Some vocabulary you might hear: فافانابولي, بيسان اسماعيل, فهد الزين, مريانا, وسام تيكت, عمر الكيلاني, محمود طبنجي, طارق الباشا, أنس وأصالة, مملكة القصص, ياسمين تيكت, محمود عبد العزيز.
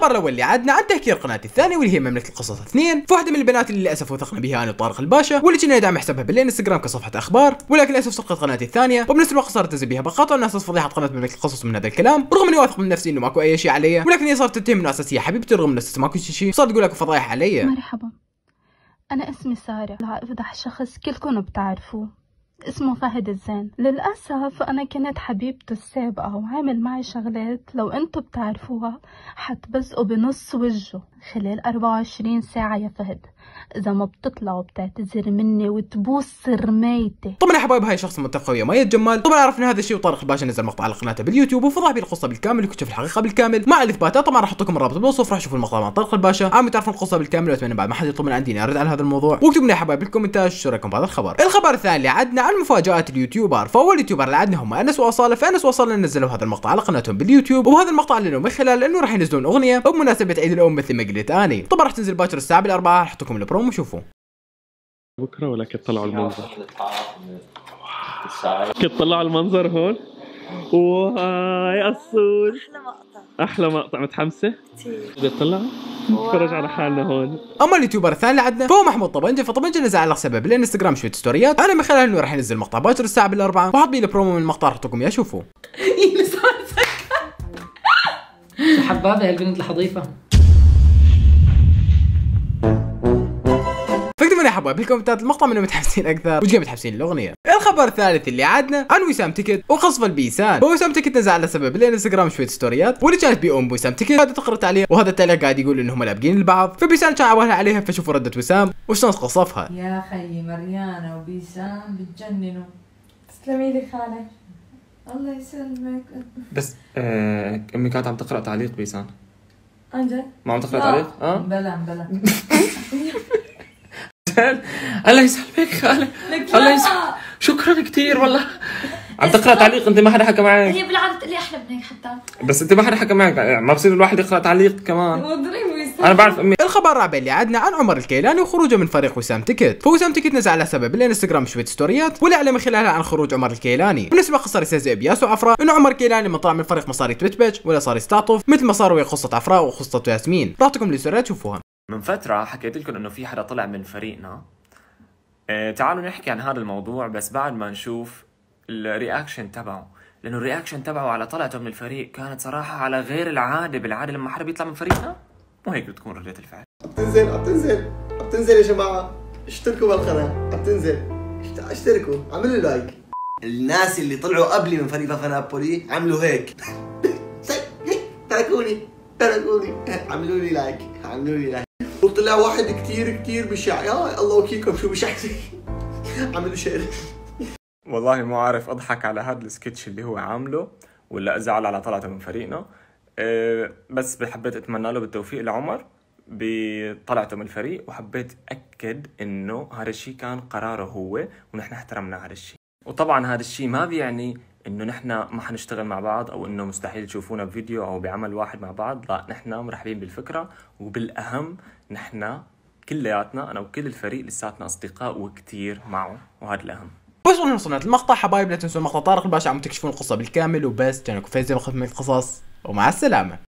الخبر الاول اللي عدنا عن تهكير قناتي الثانيه واللي هي مملكه القصص 2، فواحده من البنات اللي للاسف وثقنا بها انا وطارق الباشا، واللي كنا ندعم حسابها بالانستغرام كصفحه اخبار، ولكن للاسف سرقت قناتي الثانيه، وبنفس الوقت صارت تزي بها بقاطع الناس فضيحه قناه مملكه القصص من هذا الكلام، رغم اني واثق من نفسي انه ماكو اي شيء علي، ولكن هي صارت تتهم انه اساسيه حبيبتي رغم انه ماكو شيء، صارت تقول لك فضايح علي. مرحبا، انا اسمي ساره، راح افضح شخص كلكم بتعرفوه اسمه فهد الزين. للأسف أنا كانت حبيبته السابقة وعامل معي شغلات لو أنتوا بتعرفوها حتبزقوا بنص وجهه خلال 24 ساعة يا فهد، إذا ما بتطلع وبتعتذر مني وتبوس رمايتي. طبعا يا حبايب هاي شخص منتقى ويا ماية جمال، طبعا عرفنا هذا الشيء وطارق الباشا نزل مقطع على قناته باليوتيوب وفضح بيه القصة بالكامل وكشف الحقيقة بالكامل مع الإثباتات، طبعا راح أحط لكم الرابط بالوصف، راح شوفوا المقطع مع طارق الباشا عم تعرفون القصة بالكامل، وأتمنى بعد ما حد يطلب من عندي نرد على هذا الموضوع، واكتبوا لي يا حبايب بالكومنتات شو رأيكم بهذا الخبر. الخبر الثاني اللي عدنا عن مفاجآت اليوتيوبر، فأول يوتيوبر اللي عدنا هم أنس وأصالة، فأنس وأصالة نزلوا هذا المقطع على قناتهم باليوتيوب، وبهذا المقطع أعلنوا من خلال إنه راح ينزلون أغنية بمناسبة عيد الأم مثل ما قلت أني، طبعا راح تنزل باكر الساعة بالأربعة، راح أحطكم البروم وشوفوا. بكره ولا كنت طلعوا المنظر؟ كنت طلعوا المنظر هون. واي الصور، احلى مقطع، احلى مقطع، متحمسه كثير تطلع نتفرج على حالنا هون. اما اليوتيوبر الثاني اللي عندنا فهو محمود طبنجي، فطبنجي نزل على حسابه بالانستغرام شويه ستوريات انا من خلال انه راح ينزل مقطع باكر الساعه بالاربعه، وحاط لي البرومو من المقطع رحتكم يا شوفوا. حبابه هالبنت الحضيفه. فاكتبوا لي يا حبايب بالكومنتات المقطع منو متحمسين اكثر وجاي متحمسين الاغنيه. الخبر الثالث اللي عادنا عن وسام تيكت وقصف البيسان، وسام تيكت نزل على سبب الانستغرام شويه ستوريات واللي كانت بأم وسام تيكت هذا تقرأ تعليق، وهذا التعليق قاعد يقول انهم لابقين لبعض، فبيسان كان عبالها عليها، فشوفوا ردة وسام وشلون قصفها. يا خيي مريانا وبيسان بتجننوا، تسلمي لي خالك الله يسلمك. بس امي كانت عم تقرأ تعليق بيسان انجد ما عم تقرأ تعليق بلا بلا. الله يسلمك خالي، الله يسلمك، شكرا كثير والله. عم تقرا تعليق انت ما حدا حكى معك. هي بالعاده بتقلي احلى من هيك حتى، بس انت ما حدا حكى معك، ما بصير الواحد يقرا تعليق كمان. انا بعرف امي. الخبر الرابع اللي عدنا عن عمر الكيلاني وخروجه من فريق وسام تيكت، فوسام تيكت نزل على سبب الانستغرام شويه ستوريات واللي اعلن من خلالها عن خروج عمر الكيلاني، بالنسبه قصر يستهزئ بياس وعفراء انه عمر الكيلاني من طلع من الفريق ما صار يتبتبج ولا صار يستعطف مثل ما صار ويا قصه عفراء وقصه ياسمين، راحتكم للسرعه تشوفوها. من فترة حكيت لكم انه في حدا طلع من فريقنا، تعالوا نحكي عن هذا الموضوع بس بعد ما نشوف الرياكشن تبعه، لانه الرياكشن تبعه على طلعته من الفريق كانت صراحة على غير العادة، بالعادة لما حدا بيطلع من فريقنا مو هيك بتكون ردة الفعل. عم تنزل يا جماعة، اشتركوا بالقناة، عم تنزل، اشتركوا، اعملوا لايك. الناس اللي طلعوا قبلي من فريق فافانابولي عملوا هيك، تركوني، عملوا لي لايك. وطلع واحد كتير بشع، يا الله وكيلكم شو بشع عملوا شعر. والله ما عارف اضحك على هذا السكتش اللي هو عامله ولا ازعل على طلعته من فريقنا، بس حبيت اتمنى له بالتوفيق لعمر بطلعته من الفريق، وحبيت اكد انه هذا الشيء كان قراره هو ونحن احترمنا هذا الشيء، وطبعا هذا الشيء ما بيعني انه نحن ما حنشتغل مع بعض او انه مستحيل تشوفونا بفيديو او بعمل واحد مع بعض، لا نحن مرحبين بالفكره، وبالاهم نحن كلياتنا انا وكل الفريق لساتنا اصدقاء وكثير معه، وهذا الاهم. بس وصلنا للمقطع حبايب، لا تنسوا مقطع طارق الباشا عم تكشفون القصه بالكامل، وبس كانكم فايزين بخدمه القصص ومع السلامه.